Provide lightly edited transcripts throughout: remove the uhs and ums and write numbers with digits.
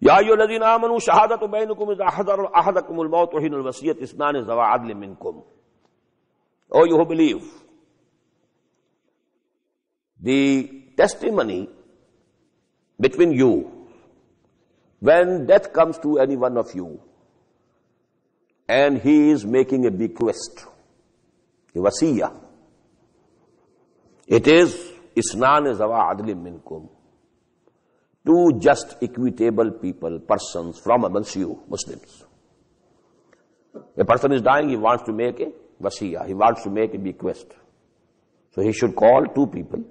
Ya ayyuhallazina amanu shahadatu bainakum idha hadara ahadakumul maut wa hinal wasiyati ithnani zawa adlin minkum. Oh, you who believe, the testimony between you when death comes to any one of you and he is making a bequest, a wasiyah, it is isnan zawa adlin minkum, two just equitable people, persons from amongst you, Muslims. A person is dying, he wants to make a wasiyah, he wants to make a bequest. So he should call two people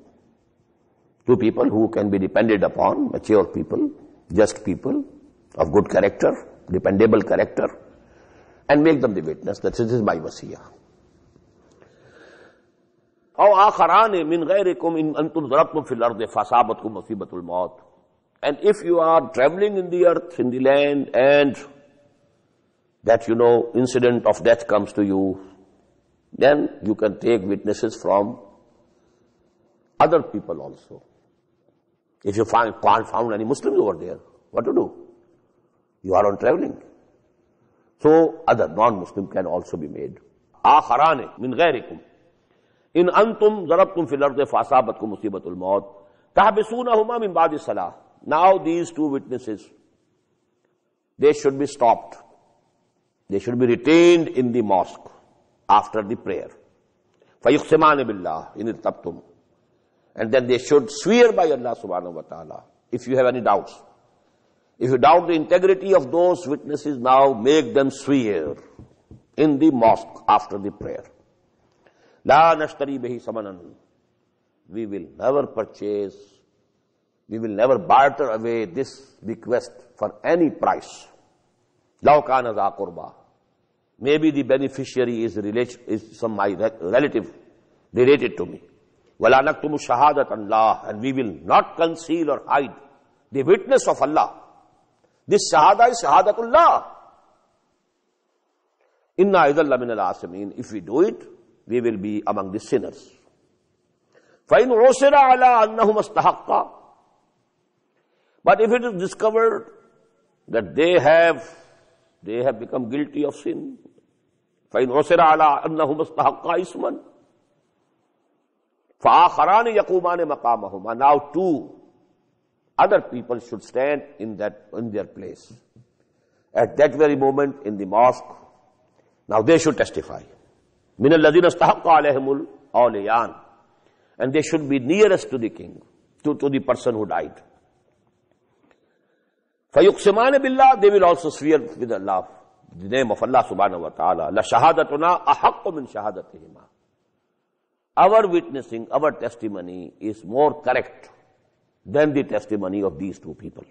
who can be depended upon, mature people, just people of good character, dependable character, and make them the witness that this is my wasiyah. And if you are traveling in the earth, in the land, and that incident of death comes to you, then you can take witnesses from other people also. If you can't find any Muslims over there, what to do? You are on traveling. So other non-Muslim can also be made. آخران من غيركم إن أنتم ضربتم في الأرض فأصابتكم مصيبة الموت تحبسونهما من بعد الصلاة. Now these two witnesses, they should be stopped. They should be retained in the mosque after the prayer. فَيُقْسِمَانِ بِاللَّهِ إِنِ ارْتَبْتُمْ. And then they should swear by Allah subhanahu wa ta'ala if you have any doubts. If you doubt the integrity of those witnesses, now make them swear in the mosque after the prayer. La nashtari bihi samanan. We will never barter away this bequest for any price. Law kana za qurba. Maybe the beneficiary is my relative related to me. وَلَا نَكْتُمُ شَهَادَةَ اللَّهِ. And we will not conceal or hide the witness of Allah. This shahada is shahadatullah. إِنَّا إِذَا اللَّهِ مِنَ الْعَاصِمِينَ. If we do it, we will be among the sinners. فَإِنْ عُسِرَ عَلَىٰ أَنَّهُمْ اسْتَحَقَّ. But if it is discovered that they have become guilty of sin, فَإِنْ عُسِرَ عَلَىٰ أَنَّهُمْ اسْتَحَقَّ إِسْمًا فَآخَرَانِ يَقُومَانِ مَقَامَهُمَا. Now two other people should stand in their place. At that very moment in the mosque, now they should testify. مِنَ الَّذِينَ اسْتَحَقَّ عَلَيْهِمُ الْأَوْلِيَانِ. And they should be nearest to the king, to the person who died. فَيُقْسِمَانِ بِاللَّهِ. They will also swear with Allah, the name of Allah subhanahu wa ta'ala. لَشَهَادَتُنَا أَحَقُّ مِنْ شَهَادَتِهِمَا. Our witnessing, our testimony is more correct than the testimony of these two people.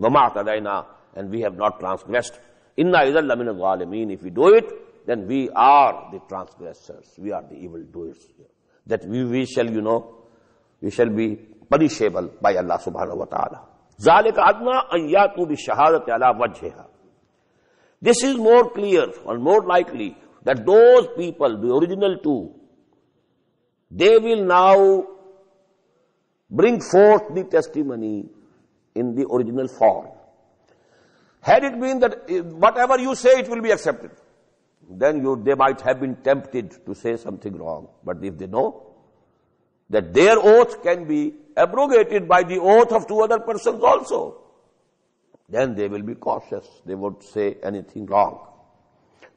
وَمَا اعْتَدَيْنَا. And we have not transgressed. إِنَّا إِذَا لَمِنَ الظَّالِمِينَ. If we do it, then we are the transgressors. We are the evildoers. That we shall be punishable by Allah subhanahu wa ta'ala. ذَلِكَ عَدْنَا أَنْ يَاتُوا بِالشَّهَادَةِ عَلَىٰ وَجْهِهَا. This is more clear or more likely that those people, the original two, they will now bring forth the testimony in the original form. Had it been that whatever you say, it will be accepted, then they might have been tempted to say something wrong. But if they know that their oath can be abrogated by the oath of two other persons also, then they will be cautious. They won't say anything wrong.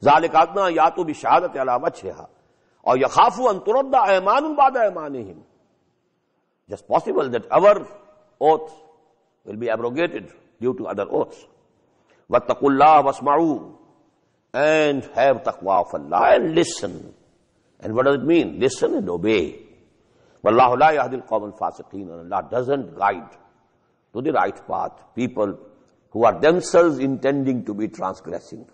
ذَلِكَ عَدْنَا يَاتُوا بِالشَّهَادَةِ عَلَىٰ وَجْهِهَا. Or yakhafu an turadda aymanun ba'da aymanihim. Just possible that our oath will be abrogated due to other oaths. Wattaqullah wasma'u. And have taqwa of Allah and listen. And what does it mean? Listen and obey. Wallahu la yahdil qawm al-fasiqeen. And Allah doesn't guide to the right path people who are themselves intending to be transgressing.